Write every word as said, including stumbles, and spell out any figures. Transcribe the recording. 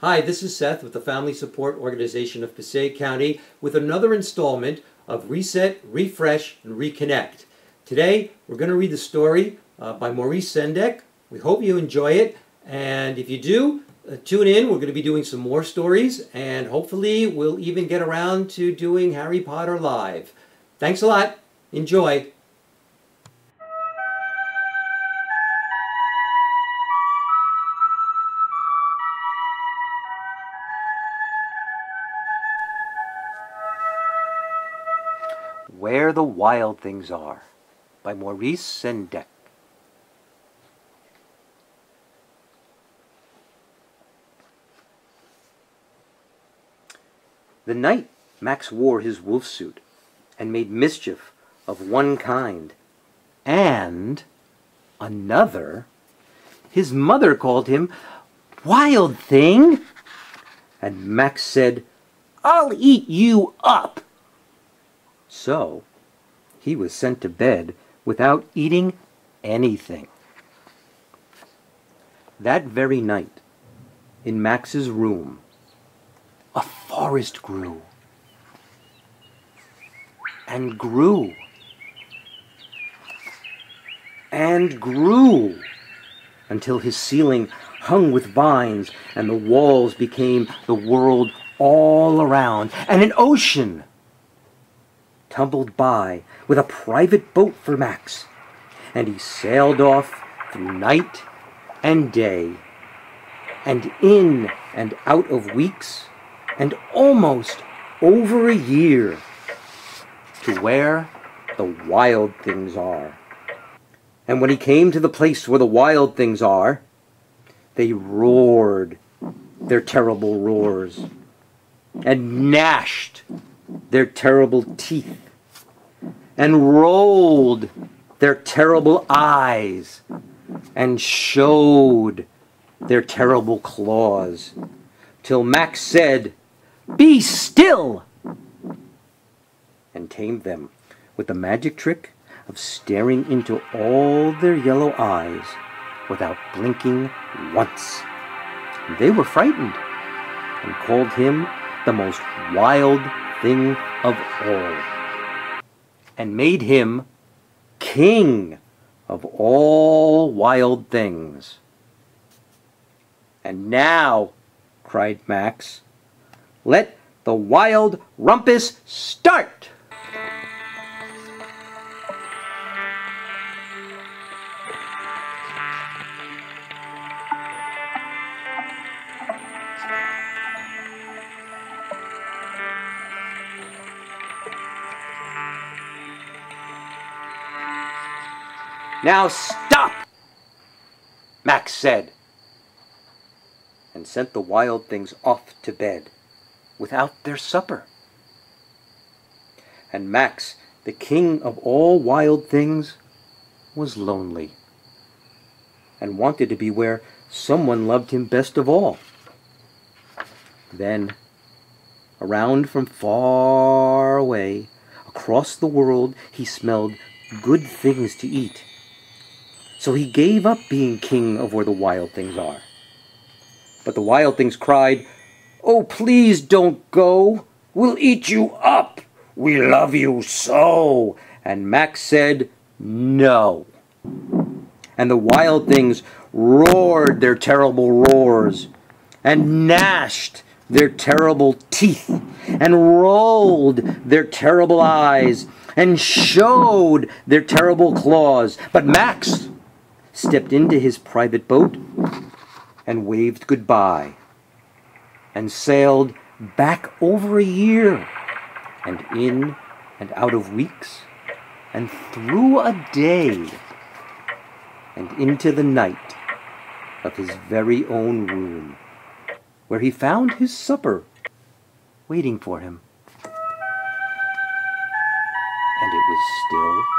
Hi, this is Seth with the Family Support Organization of Passaic County with another installment of Reset, Refresh, and Reconnect. Today, we're going to read the story uh, by Maurice Sendak. We hope you enjoy it, and if you do, uh, tune in. We're going to be doing some more stories, and hopefully we'll even get around to doing Harry Potter Live. Thanks a lot. Enjoy. Where the Wild Things Are by Maurice Sendak. The night Max wore his wolf suit and made mischief of one kind and another, his mother called him Wild Thing, and Max said, "I'll eat you up." So he was sent to bed without eating anything. That very night, in Max's room, a forest grew and grew and grew until his ceiling hung with vines and the walls became the world all around, and an ocean tumbled by with a private boat for Max, and he sailed off through night and day, and in and out of weeks, and almost over a year, to where the wild things are. And when he came to the place where the wild things are, they roared their terrible roars, and gnashed their terrible teeth, and rolled their terrible eyes, and showed their terrible claws, till Max said, "Be still," and tamed them with the magic trick of staring into all their yellow eyes without blinking once. They were frightened, and called him the most wild thing of all, and made him king of all wild things. "And now," cried Max, "let the wild rumpus start!" "Now stop!" Max said, and sent the wild things off to bed without their supper. And Max, the king of all wild things, was lonely, and wanted to be where someone loved him best of all. Then, around from far away, across the world, he smelled good things to eat. So he gave up being king of where the wild things are. But the wild things cried, "Oh, please don't go. We'll eat you up. We love you so." And Max said, "No." And the wild things roared their terrible roars, and gnashed their terrible teeth, and rolled their terrible eyes, and showed their terrible claws. But Max stepped into his private boat and waved goodbye, and sailed back over a year, and in and out of weeks, and through a day, and into the night of his very own room, where he found his supper waiting for him. And it was still